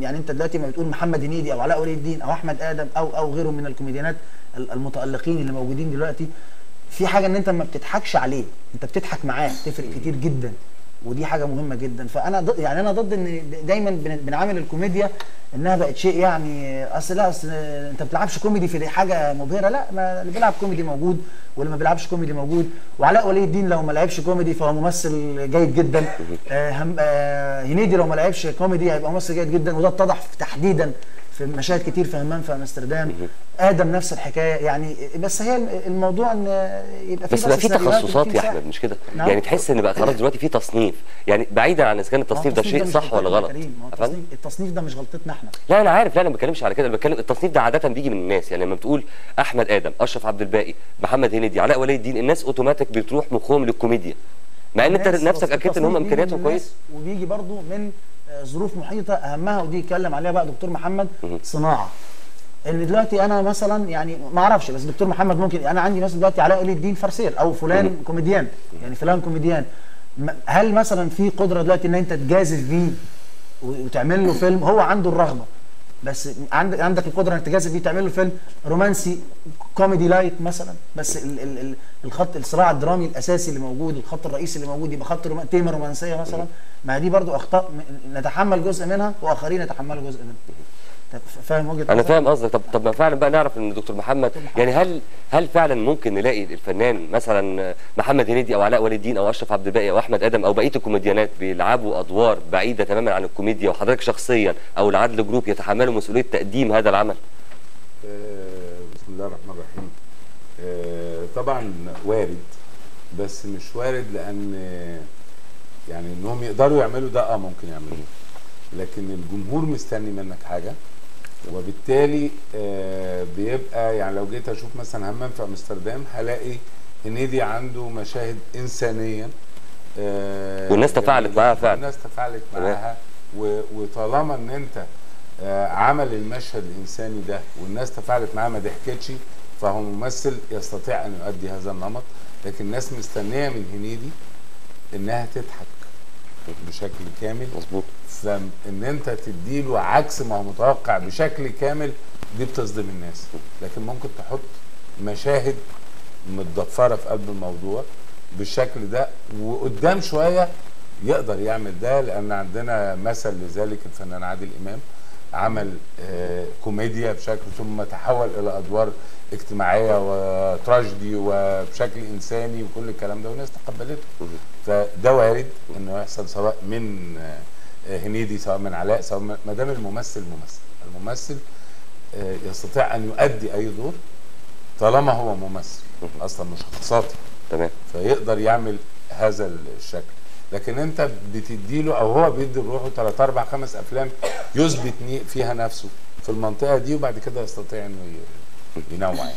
يعني انت دلوقتي ما بتقول محمد هنيدي او علاء ولي الدين او احمد ادم او غيرهم من الكوميديانات المتالقين اللي موجودين دلوقتي، في حاجه ان انت ما بتضحكش عليه، انت بتضحك معاه، تفرق كتير جدا، ودي حاجه مهمه جدا. فانا يعني انا ضد ان دايما بنعامل الكوميديا انها بقت شيء يعني اصل انت ما بتلعبش كوميدي في حاجه مبهره، لا، ما اللي بيلعب كوميدي موجود واللي ما بيلعبش كوميدي موجود. وعلاء ولي الدين لو ما لعبش كوميدي فهو ممثل جيد جدا، هنيدي لو ما لعبش كوميدي هيبقى ممثل جيد جدا، وده اتضح تحديدا في مشاهد كتير في همام في امستردام. ادم نفس الحكايه يعني، بس هي الموضوع ان يبقى في بس بقى في تخصصات يا احمد، مش كده؟ يعني تحس ان بقى خلاص دلوقتي في تصنيف، يعني بعيدا عن اذا كان التصنيف ده شيء صح ولا غلط. التصنيف ده مش غلطتنا احنا، لا انا عارف، لا انا ما بتكلمش على كده، انا بتكلم التصنيف ده عاده بيجي من الناس. يعني لما بتقول احمد ادم، اشرف عبد الباقي، محمد هنيدي، علاء ولي الدين، الناس اوتوماتيك بتروح مخهم للكوميديا، مع ان انت نفسك اكدت ان هم امكانياتهم كويسه. وبيجي برضه من ظروف محيطه اهمها، ودي يتكلم عليها بقى دكتور محمد صناعه، ان دلوقتي انا مثلا يعني ما اعرفش، بس دكتور محمد ممكن انا عندي مثلا دلوقتي علاء ولي الدين فرسير او فلان كوميديان، يعني فلان كوميديان، هل مثلا في قدره دلوقتي ان انت تجازف بيه وتعمل له فيلم؟ هو عنده الرغبه، بس عندك القدره انك تجازف بيه تعمل له فيلم رومانسي كوميدي لايت مثلا، بس الخط الصراع الدرامي الاساسي اللي موجود، الخط الرئيسي اللي موجود، يبقى خط تيمه رومانسيه مثلا. ما دي برضو اخطاء نتحمل جزء منها واخرين يتحملوا جزء منها. فاهم وجهه؟ انا فاهم قصدك. طب ما فعلا بقى نعرف ان دكتور محمد يعني هل فعلا ممكن نلاقي الفنان مثلا محمد هنيدي او علاء ولي الدين او اشرف عبد الباقي او احمد ادم او بقيه الكوميديانات بيلعبوا ادوار بعيده تماما عن الكوميديا، وحضرتك شخصيا او العدل جروب يتحملوا مسؤوليه تقديم هذا العمل؟ بسم الله الرحمن الرحيم. طبعا وارد، بس مش وارد لان يعني انهم يقدروا يعملوا ده، ممكن يعملوه، لكن الجمهور مستني منك حاجه، وبالتالي بيبقى يعني لو جيت اشوف مثلا همام في امستردام هلاقي هنيدي عنده مشاهد انسانيه والناس تفاعلت معاها فعلا، والناس تفاعلت معاها، وطالما ان انت عمل المشهد الانساني ده والناس تفاعلت معاه ما ضحكتش، فهو ممثل يستطيع ان يؤدي هذا النمط. لكن الناس مستنيه من هنيدي انها تضحك بشكل كامل، مظبوط، فان انت تديله عكس ما هو متوقع بشكل كامل دي بتصدم الناس. لكن ممكن تحط مشاهد متضفره في قلب الموضوع بالشكل ده، وقدام شويه يقدر يعمل ده، لان عندنا مثل لذلك الفنان عادل امام، عمل كوميديا بشكل ثم تحول الى ادوار اجتماعيه وتراجيدي وبشكل انساني وكل الكلام ده، والناس تقبلته. فده وارد انه يحصل سواء من هنيدي سواء من علاء، سواء ما دام الممثل يستطيع ان يؤدي اي دور طالما هو ممثل اصلا، مش شخصياتي، تمام، فيقدر يعمل هذا الشكل. لكن انت بتديله او هو بيدي لروحه 3 4 5 افلام يثبت فيها نفسه في المنطقه دي، وبعد كده يستطيع انه ينوع يعني.